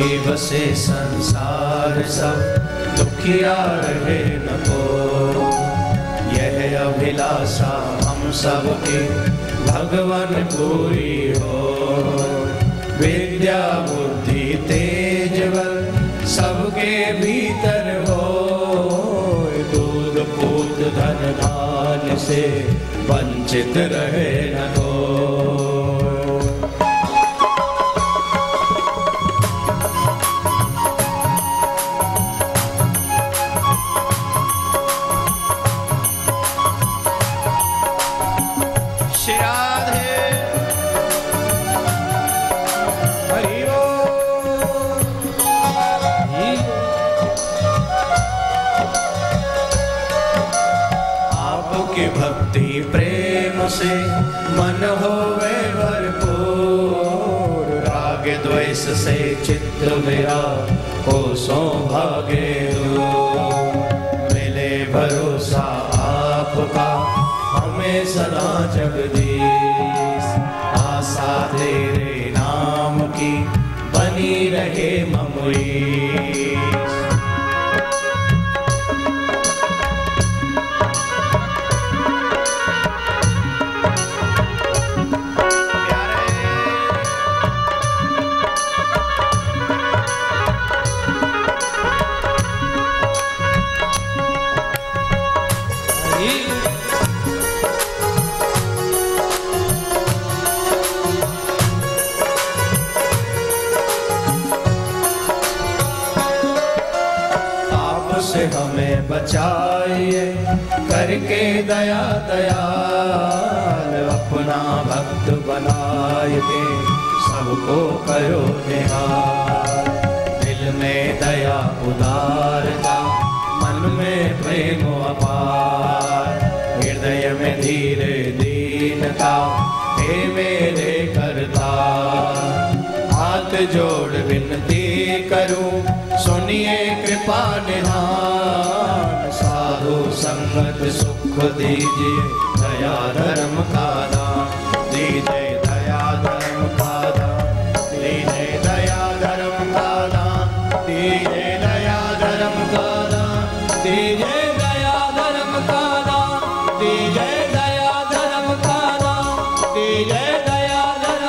सुखी बसे संसार सब, दुखिया रहे न को। यह अभिलाषा हम सब की भगवान पूरी हो। विद्या बुद्धि तेज बल सबके भीतर हो। दूध पूत धन धान से वंचित रहे न हो। भक्ति प्रेम से मन होवे भरपूर। राग द्वेष से चित्त मेरा हो सौभागे। मिले भरोसा आपका हमें सदा जगदीश। आशा तेरे नाम की बनी रहे ममरीश। से हमें बचाइए करके दया दयाल। अपना भक्त बनाए के सबको करो निहाल। दिल में दया उदारता, मन में प्रेम अपार। हृदय में धीरे दीनता, हे मेरे करता। हाथ जोड़ विनती करूं, सुनिए कृपा निधान। साधु संगत सुख दीजिए, दया धर्म का दान दीजिए। दया धर्म का दान दीजिए। दया धर्म का दान दीजिए। दया धर्म का दान दीजिए। दया धर्म का दान दीजिए।